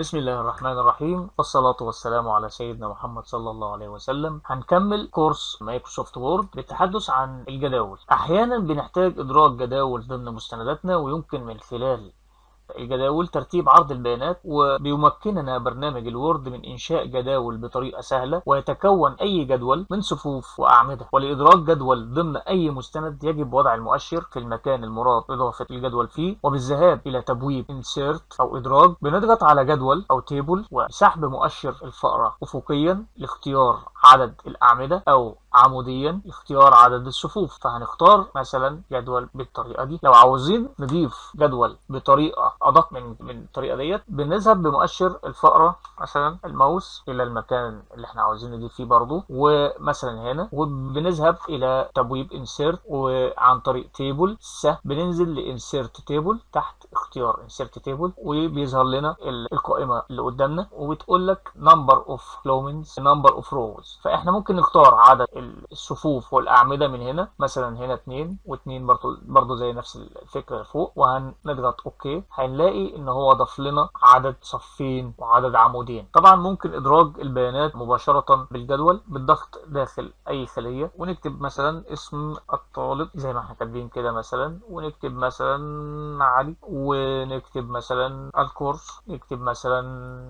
بسم الله الرحمن الرحيم، والصلاة والسلام على سيدنا محمد صلى الله عليه وسلم. هنكمل كورس مايكروسوفت وورد بالتحدث عن الجداول. أحيانا بنحتاج إدراك جداول ضمن مستنداتنا، ويمكن من خلال الجداول ترتيب عرض البيانات، وبيمكننا برنامج الوورد من إنشاء جداول بطريقة سهلة، ويتكون أي جدول من صفوف وأعمدة. ولإدراك جدول ضمن أي مستند يجب وضع المؤشر في المكان المراد إضافة الجدول فيه، وبالذهاب إلى تبويب insert أو إدراك بنضغط على جدول أو تيبل وسحب مؤشر الفقرة أفقيا لاختيار عدد الأعمدة، أو عموديا اختيار عدد الصفوف. فهنختار مثلا جدول بالطريقه دي. لو عاوزين نضيف جدول بطريقه ادق من الطريقه ديت، بنذهب بمؤشر الفقره مثلا الماوس الى المكان اللي احنا عاوزين نضيف فيه برضو، ومثلا هنا، وبنذهب الى تبويب انسيرت، وعن طريق تيبل بننزل لانسيرت تيبل تحت اختيار انسيرت تيبل، وبيظهر لنا القائمه اللي قدامنا، وبتقول لك نمبر اوف كولومز، نمبر اوف روز. فاحنا ممكن نختار عدد الصفوف والاعمده من هنا، مثلا هنا 2 و2 برضو زي نفس الفكره فوق، وهنضغط اوكي. هنلاقي ان هو ضاف لنا عدد صفين وعدد عمودين. طبعا ممكن ادراج البيانات مباشره بالجدول بالضغط داخل اي خليه، ونكتب مثلا اسم الطالب زي ما احنا كاتبين كده مثلا، ونكتب مثلا علي، ونكتب مثلا الكورس، نكتب مثلا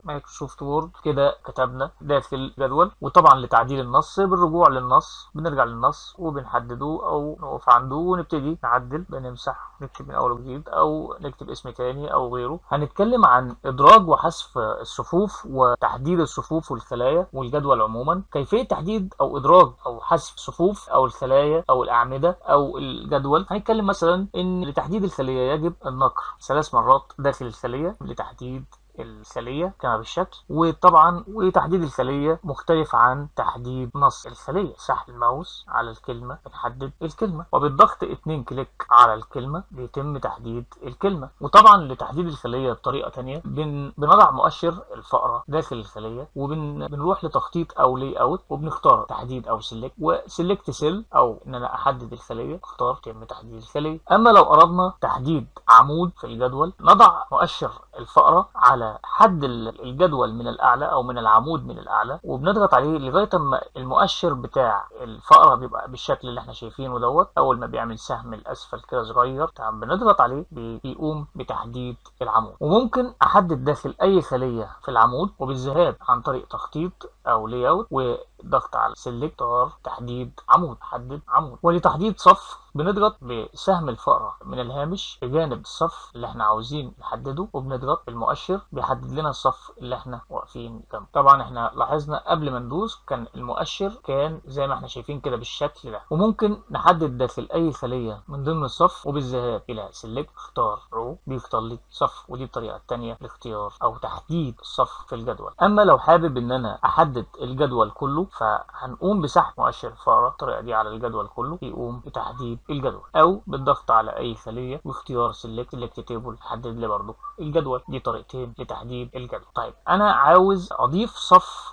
مايكروسوفت وورد كده، كتبنا داخل الجدول. وطبعا لتعديل النص بالرجوع للنص بنرجع للنص وبنحدده او نقف عنده، ونبتدي نعدل، بنمسح، نكتب من اول وجديد، او نكتب اسم تاني او غيره. هنتكلم عن ادراج وحذف الصفوف وتحديد الصفوف والخلايا والجدول عموما. كيفيه تحديد او ادراج او حذف الصفوف او الخلايا او الاعمده او الجدول. هنتكلم مثلا ان لتحديد الخليه يجب النقر 3 مرات داخل الخليه لتحديد الخليه كما بالشكل. وطبعا وتحديد الخليه مختلف عن تحديد نص الخليه. سحب الماوس على الكلمه بنحدد الكلمه، وبالضغط 2 كليك على الكلمه بيتم تحديد الكلمه. وطبعا لتحديد الخليه بطريقه ثانيه، بنضع مؤشر الفقره داخل الخليه، وبنروح لتخطيط او لي اوت، وبنختار تحديد او سيلكت، وسيلكت سيل او ان انا احدد الخليه، اختار تم تحديد الخليه. اما لو اردنا تحديد عمود في الجدول، نضع مؤشر الفقره على حد الجدول من الاعلى او من العمود من الاعلى، وبنضغط عليه لغايه اما المؤشر بتاع الفقره بيبقى بالشكل اللي احنا شايفينه دوت. اول ما بيعمل سهم الاسفل كده صغير، بنضغط عليه بيقوم بتحديد العمود. وممكن احدد داخل اي خليه في العمود، وبالذهاب عن طريق تخطيط او لي اوت وضغط على سيلكت تحديد عمود، حدد عمود. ولتحديد صف بنضغط بسهم الفقره من الهامش بجانب الصف اللي احنا عاوزين نحدده، وبنضغط بالمؤشر بيحدد لنا الصف اللي احنا واقفين جنبه. طبعا احنا لاحظنا قبل ما ندوس كان المؤشر كان زي ما احنا شايفين كده بالشكل ده. وممكن نحدد داخل اي خليه من ضمن الصف، وبالذهاب الى سيلكت اختار رو، بيختار لي صف، ودي الطريقه الثانيه لاختيار او تحديد الصف في الجدول. اما لو حابب ان انا احدد الجدول كله، فهنقوم بسحب مؤشر الفاره الطريقه دي على الجدول كله، يقوم بتحديد الجدول، او بالضغط على اي خليه واختيار سيلكت، سيلكت تيبل، حدد لي برضه الجدول. دي طريقتين لتحديد الجدول. طيب انا عاوز اضيف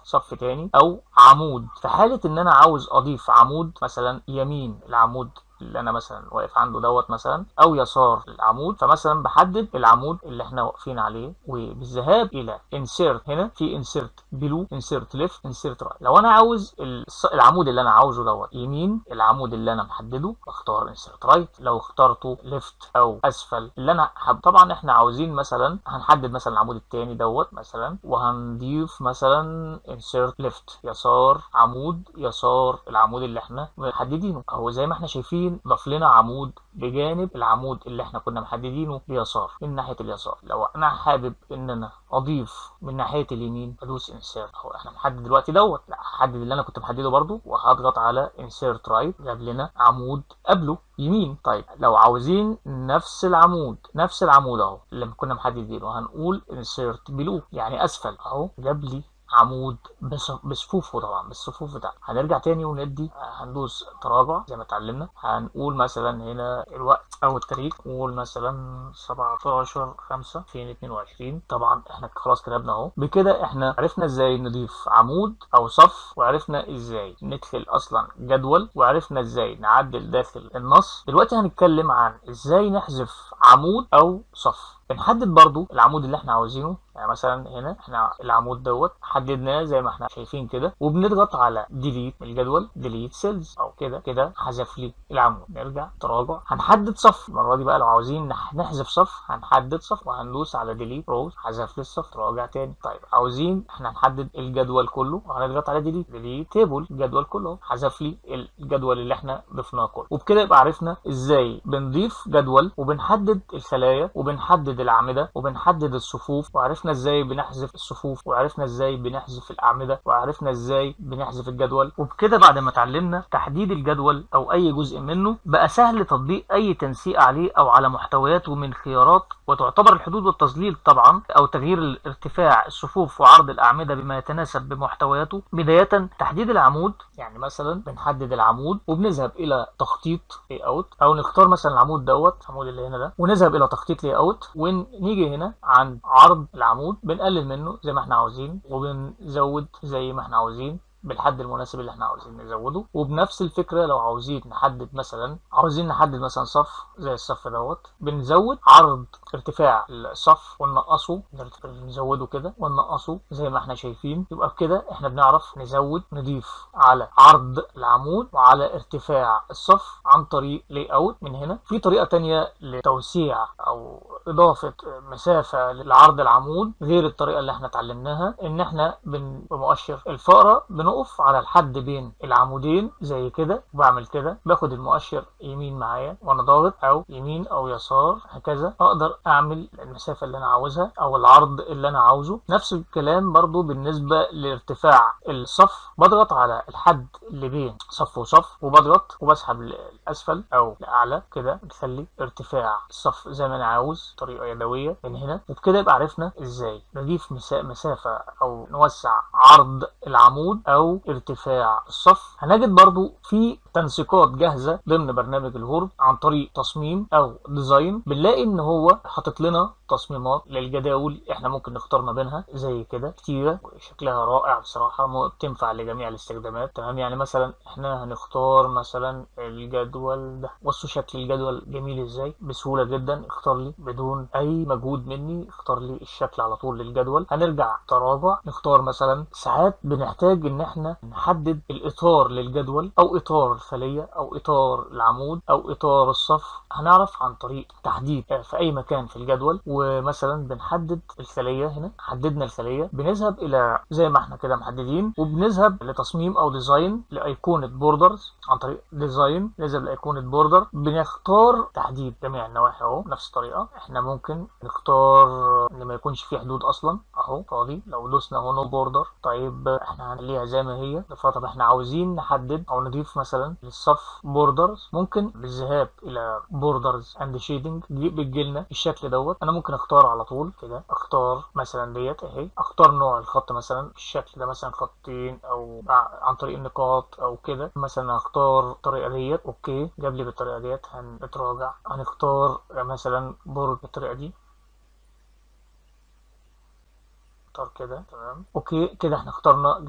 صف تاني او عمود. في حاله ان انا عاوز اضيف عمود مثلا يمين العمود اللي انا مثلا واقف عنده دوت مثلا، او يسار العمود، فمثلا بحدد العمود اللي احنا واقفين عليه، وبالذهاب الى انسيرت. هنا في انسيرت بلو، انسيرت ليفت، انسيرت رايت. لو انا عاوز العمود اللي انا عاوزه دوت يمين العمود اللي انا محدده، بختار انسيرت رايت. لو اخترته ليفت او اسفل اللي انا حابب. طبعا احنا عاوزين مثلا هنحدد مثلا العمود الثاني دوت مثلا، وهنضيف مثلا انسيرت ليفت، يسار عمود، يسار العمود اللي احنا محددينه، او زي ما احنا شايفين ضاف لنا عمود بجانب العمود اللي احنا كنا محددينه بيسار من ناحيه اليسار. لو انا حابب ان انا اضيف من ناحيه اليمين، ادوس انسيرت. هو احنا محدد دلوقتي دوت، لا هحدد اللي انا كنت محدده برده، وهضغط على انسيرت رايت، جاب لنا عمود قبله يمين. طيب لو عاوزين نفس العمود اهو اللي كنا محددينه، هنقول انسيرت بلو يعني اسفل اهو، جاب لي عمود بصفوفه، طبعا بالصفوف بتاعته. هنرجع تاني وندي، هندوس تراجع زي ما اتعلمنا. هنقول مثلا هنا الوقت او التاريخ، نقول مثلا 17/5/2022. طبعا احنا خلاص كتبنا اهو. بكده احنا عرفنا ازاي نضيف عمود او صف، وعرفنا ازاي ندخل اصلا جدول، وعرفنا ازاي نعدل داخل النص. دلوقتي هنتكلم عن ازاي نحذف عمود او صف. بنحدد برضو العمود اللي احنا عاوزينه. يعني مثلا هنا احنا العمود دوت حددناه زي ما احنا شايفين كده، وبنضغط على ديليت الجدول، ديليت سيلز، او كده كده حذف لي العمود. نرجع تراجع، هنحدد صف المره دي بقى. لو عاوزين نحذف صف هنحدد صف وهندوس على ديليت روز، حذف لي الصف. تراجع تاني. طيب عاوزين احنا نحدد الجدول كله، هنضغط على ديليت، ديليت تيبل، الجدول كله، حذف لي الجدول اللي احنا ضفناه كله. وبكده يبقى عرفنا ازاي بنضيف جدول وبنحدد الخلايا وبنحدد الاعمده وبنحدد الصفوف، وعرفنا ازاي بنحذف الصفوف، وعرفنا ازاي بنحذف الاعمده، وعرفنا ازاي بنحذف الجدول. وبكده بعد ما اتعلمنا تحديد الجدول او اي جزء منه، بقى سهل تطبيق اي تنسيق عليه او على محتوياته من خيارات. وتعتبر الحدود والتظليل طبعا او تغيير ارتفاع الصفوف وعرض الاعمده بما يتناسب بمحتوياته. بدايه تحديد العمود، يعني مثلا بنحدد العمود وبنذهب الى تخطيط لاي اوت، او نختار مثلا العمود دوت، العمود اللي هنا ده، ونذهب الى تخطيط لاي اوت، ونيجي هنا عند عرض العمود بنقلل منه زي ما احنا عاوزين وبنزود زي ما احنا عاوزين بالحد المناسب اللي احنا عاوزين نزوده. وبنفس الفكره لو عاوزين نحدد مثلا، عاوزين نحدد مثلا صف زي الصف دوت، بنزود عرض ارتفاع الصف وننقصه، نزوده كده وننقصه زي ما احنا شايفين. يبقى بكده احنا بنعرف نزود، نضيف على عرض العمود وعلى ارتفاع الصف عن طريق لاي اوت. من هنا في طريقه ثانيه لتوسيع او اضافه مسافه لعرض العمود غير الطريقه اللي احنا اتعلمناها، ان احنا بمؤشر الفاره بنقف على الحد بين العمودين زي كده، وبعمل كده باخد المؤشر يمين معايا وانا ضاغط، او يمين او يسار هكذا، اقدر اعمل المسافه اللي انا عاوزها او العرض اللي انا عاوزه. نفس الكلام برضو بالنسبه لارتفاع الصف، بضغط على الحد اللي بين صف وصف وبضغط وبسحب لاسفل او لاعلى كده، بخلي ارتفاع الصف زي ما انا عاوز، طريقه يدويه من هنا. وبكده يبقى عرفنا ازاي نضيف مسافه او نوسع عرض العمود او ارتفاع الصف. هنجد برضو في تنسيقات جاهزه ضمن برنامج الوورد عن طريق تصميم او ديزاين، بنلاقي ان هو حاطط لنا تصميمات للجداول احنا ممكن نختار ما بينها زي كده، كتيره شكلها رائع بصراحه، بتنفع لجميع الاستخدامات. تمام، يعني مثلا احنا هنختار مثلا الجدول ده، بصوا شكل الجدول جميل ازاي، بسهوله جدا اختار لي بدون اي مجهود مني، اختار لي الشكل على طول للجدول. هنرجع تراجع، نختار مثلا ساعات بنحتاج ان احنا نحدد الاطار للجدول او اطار الخليه او اطار العمود او اطار الصف، هنعرف عن طريق تحديد في اي مكان في الجدول. ومثلا بنحدد الخليه، هنا حددنا الخليه، بنذهب الى زي ما احنا كده محددين، وبنذهب لتصميم او ديزاين لايقونه بوردرز عن طريق ديزاين، نذهب لايقونه بوردر، بنختار تحديد جميع النواحي اهو. نفس الطريقه احنا ممكن نختار ان ما يكونش في حدود اصلا اهو فاضي، لو دوسنا هو نو بوردر. طيب احنا هنخليها زي ما هي. طب احنا عاوزين نحدد او نضيف مثلا للصف بوردرز، ممكن بالذهاب الى بوردرز اند شيدنج بتجيلنا الشكل دوت. انا ممكن اختار على طول كده، اختار مثلا ديت اهي، اختار نوع الخط مثلا الشكل ده، مثلا خطين او عن طريق النقاط او كده، مثلا اختار الطريقه ديت، اوكي جاب لي بالطريقه ديت. هنتراجع، هنختار مثلا برج بالطريقه دي كده، تمام اوكي كده احنا اخترنا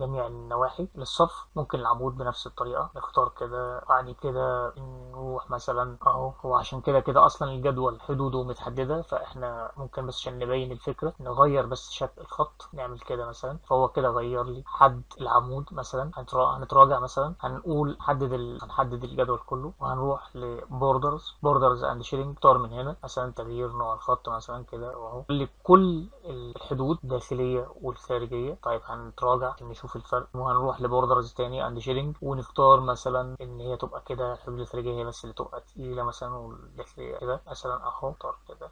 جميع النواحي للصف. ممكن العمود بنفس الطريقه، نختار كده يعني كده، نروح مثلا اهو. هو عشان كده اصلا الجدول حدوده متحدده، فاحنا ممكن بس عشان نبين الفكره نغير بس شكل الخط، نعمل كده مثلا، فهو كده غير لي حد العمود مثلا. هنتراجع مثلا، هنقول هنحدد الجدول كله، وهنروح لبوردرز، بوردرز اند شيدنج، نختار من هنا مثلا تغيير نوع الخط مثلا كده اهو، لكل الحدود الداخليه والخارجيه. طيب هنتراجع نشوف الفرق، وهنروح لبوردرز تاني اند شيدنج، ونختار مثلا ان هي تبقى كده الحدود الخارجيه هي بس اللي تبقى تقيله مثلا، والداخليه كده مثلا اهو، اختار كده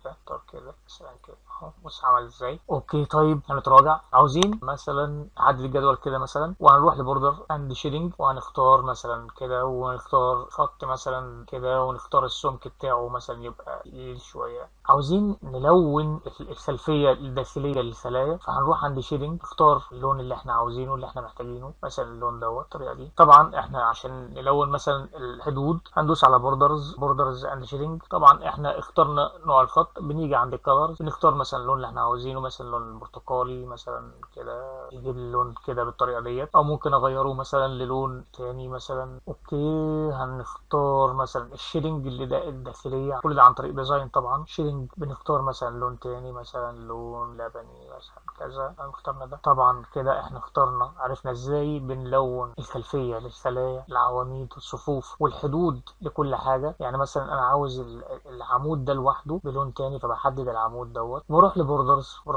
مثلا كده اهو. بص عمل ازاي، اوكي. طيب هنتراجع، عاوزين مثلا نعدل الجدول كده مثلا، وهنروح لبوردر اند شيدنج، وهنختار مثلا كده، ونختار خط مثلا كده، ونختار السمك بتاعه مثلا يبقى تقيل شويه. عاوزين نلون الخلفيه الداخليه للخلايا، فهنروح عند شيدنج، نختار اللون اللي احنا عاوزينه اللي احنا محتاجينه، مثلا اللون دوت الطريقه دي. طبعا احنا عشان نلون مثلا الحدود هندوس ندوس على بوردرز اند شيدنج. طبعا احنا اخترنا نوع الخط، بنيجي عند الكلرز بنختار مثلا اللون اللي احنا عاوزينه، مثلا اللون البرتقالي مثلا كده، يجيب اللون كده بالطريقه ديت، او ممكن اغيره مثلا للون تاني مثلا. اوكي، هنختار مثلا الشيدنج اللي ده الداخليه، كل ده عن طريق ديزاين طبعا. شيدنج بنختار مثلا لون تاني، مثلا لون لبني مثلا كذا، اخترنا ده. طبعا كده احنا اخترنا، عرفنا ازاي بنلون الخلفيه للخلايا، العواميد والصفوف والحدود لكل حاجه. يعني مثلا انا عاوز العمود ده لوحده بلون تاني، فبحدد العمود دوت، بروح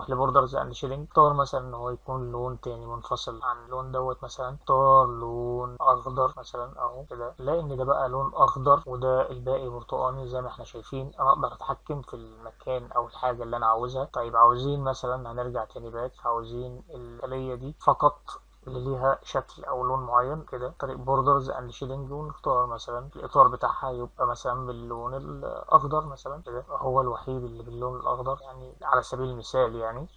لبوردرز، اند شيدنج، اختار مثلا ان هو يكون لون تاني منفصل عن اللون دوت. مثلا اختار لون اخضر مثلا اهو كده، لان ده بقى لون اخضر وده الباقي برتقاني زي ما احنا شايفين. انا اقدر اتحكم في المكان او الحاجه اللي انا عاوزها. طيب عاوزين مثلا، هنرجع تاني باك، عاوزين الخليه دي فقط اللي ليها شكل او لون معين كده، طريق بوردرز اند شيدنج، ونختار مثلا الاطار بتاعها يبقى مثلا باللون الاخضر مثلا كده، هو الوحيد اللي باللون الاخضر يعني على سبيل المثال. يعني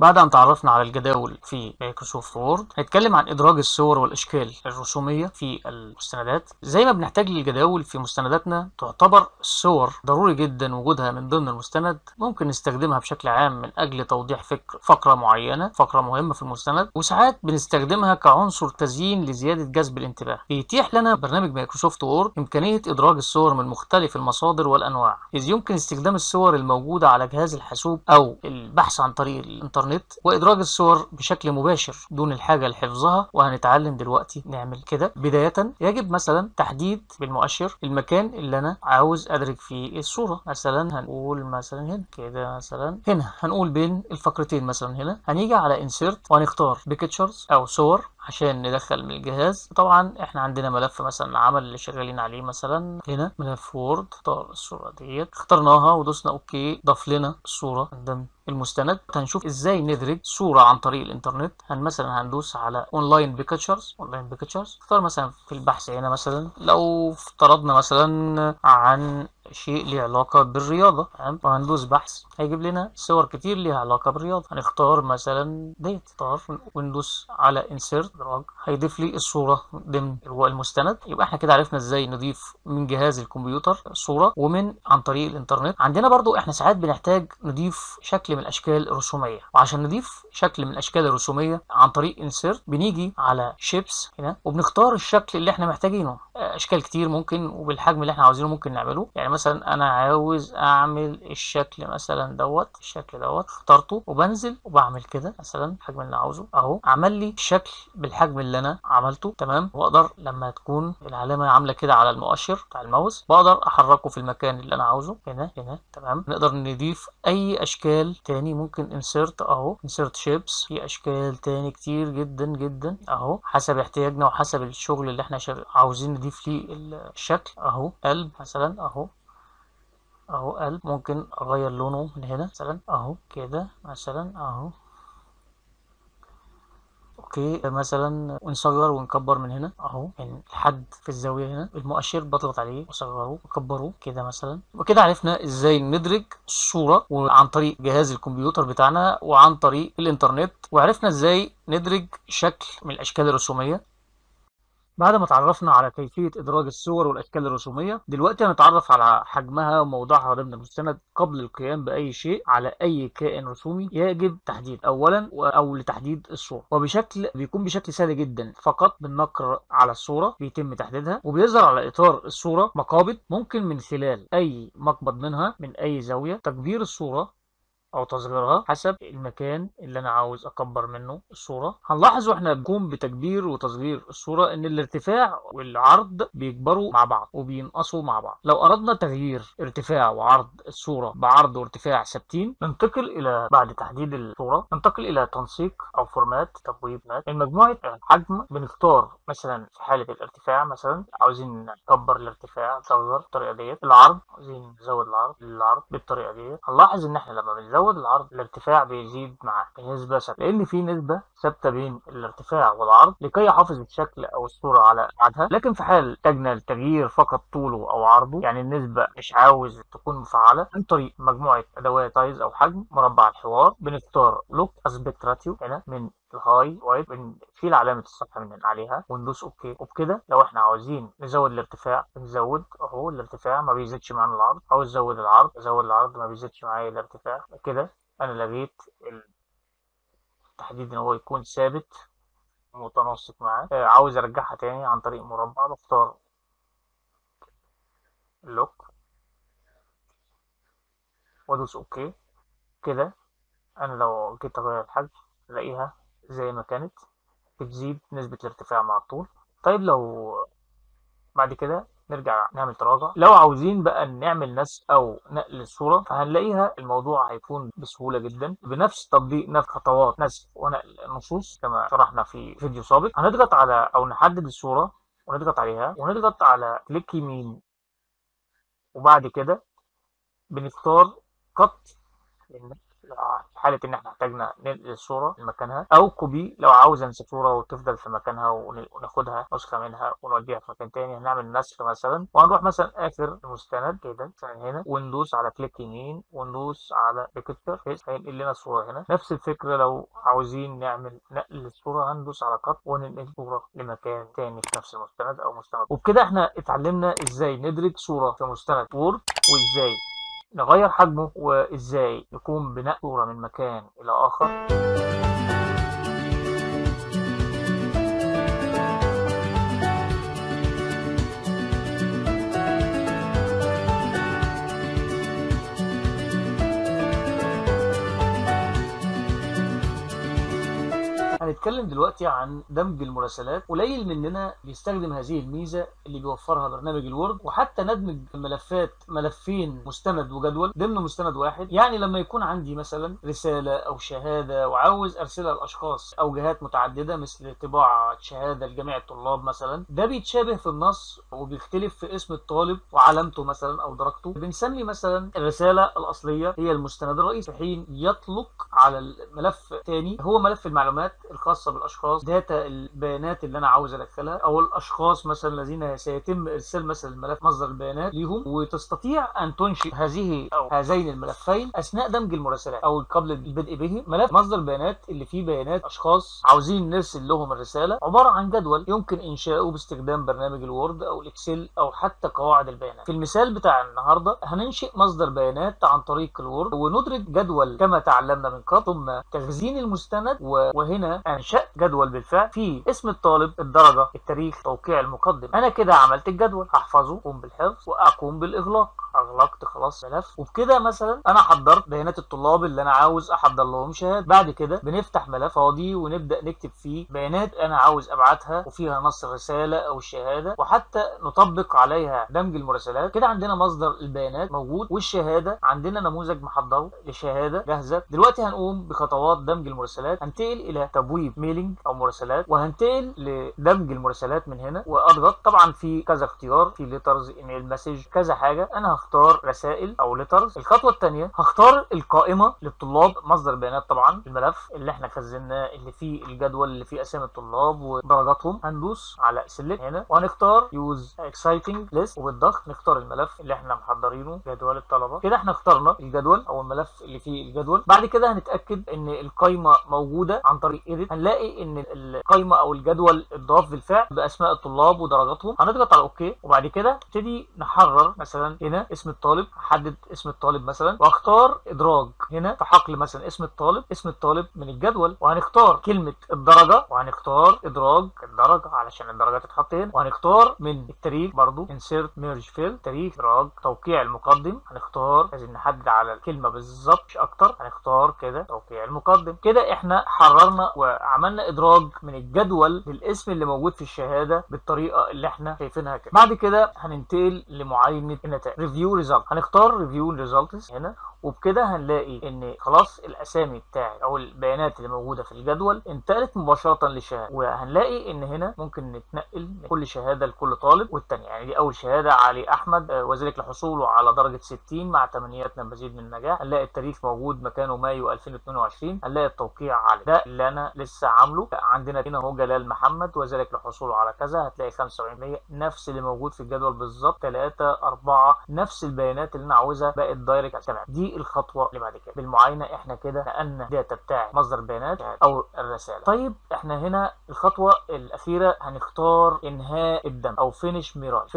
بعد أن تعرفنا على الجداول في مايكروسوفت وورد، هنتكلم عن إدراج الصور والأشكال الرسومية في المستندات. زي ما بنحتاج للجداول في مستنداتنا، تعتبر الصور ضروري جدا وجودها من ضمن المستند. ممكن نستخدمها بشكل عام من أجل توضيح فقرة معينة، فقرة مهمة في المستند، وساعات بنستخدمها كعنصر تزيين لزيادة جذب الانتباه. بيتيح لنا برنامج مايكروسوفت وورد إمكانية إدراج الصور من مختلف المصادر والأنواع، إذ يمكن استخدام الصور الموجودة على جهاز الحاسوب أو البحث عن طريق الإنترنت، وإدراج الصور بشكل مباشر دون الحاجة لحفظها. وهنتعلم دلوقتي نعمل كده. بداية يجب مثلا تحديد بالمؤشر المكان اللي أنا عاوز أدرج فيه الصورة. مثلا هنقول مثلا هنا كده، مثلا هنا هنقول بين الفقرتين مثلا هنا. هنيجي على Insert وهنختار Pictures أو صور عشان ندخل من الجهاز. طبعا احنا عندنا ملف مثلا عمل اللي شغالين عليه، مثلا هنا ملف وورد، اختار الصورة ديت، اخترناها ودوسنا اوكي، ضاف لنا الصورة قدام المستند. هنشوف ازاي ندرج صورة عن طريق الانترنت. مثلا هندوس على اونلاين بيكتشرز، اختار مثلا في البحث هنا مثلا، لو افترضنا مثلا عن شيء ليه علاقة بالرياضة، تمام، وهندوس بحث، هيجيب لنا صور كتير ليها علاقة بالرياضة. هنختار مثلا ديت، اختار وندوس على insert، هيضيف لي الصورة ضمن المستند. يبقى احنا كده عرفنا ازاي نضيف من جهاز الكمبيوتر صورة ومن عن طريق الانترنت. عندنا برضو احنا ساعات بنحتاج نضيف شكل من الاشكال الرسومية، وعشان نضيف شكل من الاشكال الرسومية عن طريق insert بنيجي على shapes هنا وبنختار الشكل اللي احنا محتاجينه. اشكال كتير ممكن وبالحجم اللي احنا عاوزينه ممكن نعمله. يعني مثلا انا عاوز اعمل الشكل مثلا دوت، الشكل دوت اخترته وبنزل وبعمل كده مثلا الحجم اللي عاوزه اهو، عمل لي الشكل بالحجم اللي انا عملته، تمام. واقدر لما تكون العلامه عامله كده على المؤشر بتاع الماوس بقدر احركه في المكان اللي انا عاوزه، هنا هنا، تمام. نقدر نضيف اي اشكال تاني، ممكن انسيرت اهو، انسيرت شيبس، في اشكال تاني كتير جدا جدا اهو حسب احتياجنا وحسب الشغل اللي احنا عاوزين نضيف ليه الشكل اهو. قلب مثلا اهو، قلب، ممكن اغير لونه من هنا مثلا اهو كده مثلا اهو، اوكي، مثلا ونصغر ونكبر من هنا اهو، من الحد في الزاويه هنا، المؤشر بضغط عليه واصغره واكبره كده مثلا. وكده عرفنا ازاي ندرج الصوره عن طريق جهاز الكمبيوتر بتاعنا وعن طريق الانترنت، وعرفنا ازاي ندرج شكل من الاشكال الرسوميه. بعد ما تعرفنا على كيفية إدراج الصور والأشكال الرسومية، دلوقتي هنتعرف على حجمها وموضعها ضمن المستند. قبل القيام بأي شيء على أي كائن رسومي يجب تحديد أولا أو لتحديد الصورة، وبشكل بيكون بشكل سهل جدا، فقط بالنقر على الصورة بيتم تحديدها، وبيظهر على إطار الصورة مقابض ممكن من خلال أي مقبض منها من أي زاوية تكبير الصورة او تصغيرها حسب المكان اللي انا عاوز اكبر منه الصوره. هنلاحظ واحنا بنقوم بتكبير وتصغير الصوره ان الارتفاع والعرض بيكبروا مع بعض وبينقصوا مع بعض. لو اردنا تغيير ارتفاع وعرض الصوره بعرض وارتفاع ثابتين، ننتقل الى بعد تحديد الصوره، ننتقل الى تنسيق او فورمات، تبويب مات. من مجموعه الحجم بنختار مثلا في حاله الارتفاع، مثلا عاوزين نكبر الارتفاع، نصغر بالطريقه ديت، العرض عاوزين نزود العرض بالطريقه ديت. هنلاحظ ان احنا لما بنزود العرض الارتفاع بيزيد معاه بنسبة ثابتة، لأن في نسبة ثابتة بين الارتفاع والعرض لكي يحافظ الشكل أو الصورة على أبعادها. لكن في حال احتاجنا لتغيير فقط طوله أو عرضه، يعني النسبة مش عاوز تكون مفعلة، عن طريق مجموعة أدوات سايز أو حجم، مربع الحوار، بنختار لوك اسبيكت راتيو هنا من الهاي وايد، بنشيل علامه الصح من عليها وندوس اوكي. وبكده لو احنا عاوزين نزود الارتفاع بنزود اهو الارتفاع، ما بيزيدش معانا العرض. عاوز ازود العرض ازود العرض، ما بيزيدش معايا الارتفاع. كده انا لغيت التحديد ان هو يكون ثابت متناسق معاه. عاوز ارجعها تاني عن طريق مربع، بختار لوك وادوس اوكي. كده انا لو جيت اغير الحجم الاقيها زي ما كانت، بتزيد نسبة الارتفاع مع الطول. طيب لو بعد كده نرجع نعمل تراجع، لو عاوزين بقى نعمل نسخ او نقل الصورة فهنلاقيها الموضوع هيكون بسهولة جدا. بنفس تطبيق نفس خطوات نسخ ونقل النصوص كما شرحنا في فيديو سابق، هنضغط على او نحدد الصورة ونضغط عليها ونضغط على كليك يمين، وبعد كده بنختار قط في حالة إن إحنا احتاجنا ننقل الصورة لمكانها، أو كوبي لو عاوز أنسى صورة وتفضل في مكانها وناخدها نسخة منها ونوديها في مكان تاني. هنعمل نسخ مثلا وهنروح مثلا آخر المستند كده هنا وندوس على كليك يمين وندوس على بيكتشر، هينقل لنا الصورة هنا. نفس الفكرة لو عاوزين نعمل نقل للصورة هندوس على قط وننقل الصورة لمكان تاني في نفس المستند أو مستند. وبكده إحنا اتعلمنا إزاي ندرج صورة في مستند وورد، وإزاي نغير حجمه، وإزاي نقوم بنقل صورة من مكان إلى آخر. هنتكلم دلوقتي عن دمج المراسلات. قليل مننا بيستخدم هذه الميزه اللي بيوفرها برنامج الوورد، وحتى ندمج الملفات ملفين مستند وجدول ضمن مستند واحد. يعني لما يكون عندي مثلا رساله او شهاده وعاوز ارسلها لاشخاص او جهات متعدده مثل طباعه شهاده لجميع الطلاب مثلا، ده بيتشابه في النص وبيختلف في اسم الطالب وعلامته مثلا او درجته. بنسمي مثلا الرساله الاصليه هي المستند الرئيسي، في حين يطلق على الملف الثاني هو ملف المعلومات الخاصة بالأشخاص، داتا البيانات اللي أنا عاوز أدخلها، أو الأشخاص مثلا الذين سيتم إرسال مثلا ملف مصدر البيانات ليهم. وتستطيع أن تنشئ هذه أو هذين الملفين أثناء دمج المراسلات أو قبل البدء به. ملف مصدر البيانات اللي فيه بيانات أشخاص عاوزين نرسل لهم الرسالة عبارة عن جدول يمكن إنشاؤه باستخدام برنامج الوورد أو الإكسل أو حتى قواعد البيانات. في المثال بتاع النهاردة هننشئ مصدر بيانات عن طريق الوورد وندرج جدول كما تعلمنا من قبل، ثم تخزين المستند، وهنا انشأت جدول بالفعل فيه اسم الطالب، الدرجه، التاريخ، توقيع المقدم. انا كده عملت الجدول، هحفظه، اقوم بالحفظ واقوم بالاغلاق. اغلقت خلاص ملف، وبكده مثلا انا حضرت بيانات الطلاب اللي انا عاوز احضر لهم شهاده. بعد كده بنفتح ملف فاضي ونبدا نكتب فيه بيانات انا عاوز ابعتها وفيها نص الرساله او الشهاده، وحتى نطبق عليها دمج المراسلات. كده عندنا مصدر البيانات موجود، والشهاده عندنا نموذج محضره لشهاده جاهزه. دلوقتي هنقوم بخطوات دمج المراسلات، هننتقل الى تبويب ميلينج او مراسلات، وهنتقل لدمج المراسلات من هنا واضغط. طبعا في كذا اختيار، في ليترز، ايميل، مسج، كذا حاجه. انا هختار رسائل او ليترز. الخطوه الثانيه هختار القائمه للطلاب، مصدر بيانات طبعا الملف اللي احنا خزناه اللي فيه الجدول اللي فيه اسامي الطلاب ودرجاتهم، هندوس على سيلكت هنا وهنختار يوز اكسايتنج ليست، وبالضغط نختار الملف اللي احنا محضرينه جدول الطلبه. كده احنا اخترنا الجدول او الملف اللي فيه الجدول. بعد كده هنتاكد ان القائمه موجوده عن طريق إيديت، هنلاقي ان القائمه او الجدول اتضاف بالفعل باسماء الطلاب ودرجاتهم. هنضغط على اوكي، وبعد كده نبتدي نحرر. مثلا هنا اسم الطالب، احدد اسم الطالب مثلا واختار ادراج. هنا في حقل مثلا اسم الطالب، اسم الطالب من الجدول، وهنختار كلمه الدرجه وهنختار ادراج الدرجه علشان الدرجه تتحط هنا، وهنختار من التاريخ برضو انسيرت ميرج فيل تاريخ ادراج. توقيع المقدم هنختار، لازم نحدد على الكلمه بالظبط مش اكتر، هنختار كده توقيع المقدم. كده احنا حررنا وعملنا ادراج من الجدول للاسم اللي موجود في الشهاده بالطريقه اللي احنا شايفينها كده. بعد كده هننتقل لمعاينه النتائج، ريفيو ريزلت، هنختار ريفيو ريزلتس هنا. وبكده هنلاقي ان خلاص الاسامي بتاعي او البيانات اللي موجوده في الجدول انتقلت مباشره للشهاده، وهنلاقي ان هنا ممكن نتنقل من كل شهاده لكل طالب والثانيه. يعني دي اول شهاده علي احمد وذلك لحصوله على درجه 60 مع تمنيات مزيد من النجاح. هنلاقي التاريخ موجود مكانه مايو 2022، هنلاقي التوقيع علي، ده اللي انا لسه عامله. عندنا هنا هو جلال محمد وذلك لحصوله على كذا، هتلاقي 75%، نفس اللي موجود في الجدول بالظبط، 3 4 نفس البيانات اللي انا عاوزها، بقت دايركت. دي بالخطوه اللي بعد كده. بالمعاينه احنا كده نقلنا الداتا بتاع مصدر بيانات او الرساله. طيب احنا هنا الخطوه الاخيره هنختار انهاء الدمج او فينيش ميراج.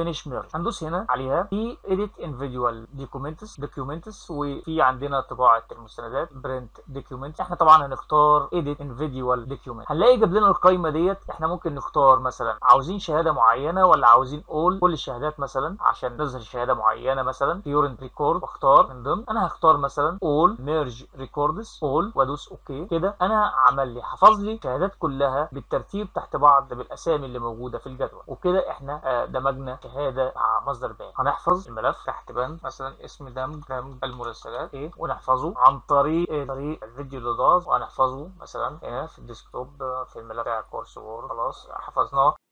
هندوس هنا عليها في اديت individual documents، وفي عندنا طباعه المستندات برنت دوكيومنت. احنا طبعا هنختار اديت individual document. هنلاقي جاب لنا القائمه ديت. احنا ممكن نختار مثلا عاوزين شهاده معينه ولا عاوزين كل الشهادات مثلا عشان نظهر شهاده معينه، مثلا current record، واختار من ضمن. انا هختار مثلا all merge records all وادوس اوكي. كده انا عمل لي حفظ لي الشهادات كلها بالترتيب تحت بعض بالاسامي اللي موجوده في الجدول. وكده احنا دمجنا شهاده مع مصدر بيان. هنحفظ الملف تحت بند مثلا اسم دمج المرسلات ايه، ونحفظه عن طريق الفيديو اللي ضاف، وهنحفظه مثلا هنا في الديسكتوب في الملف بتاع كورس وورد. خلاص حفظناه.